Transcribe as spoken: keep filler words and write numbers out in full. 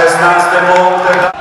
szesnaście punktów.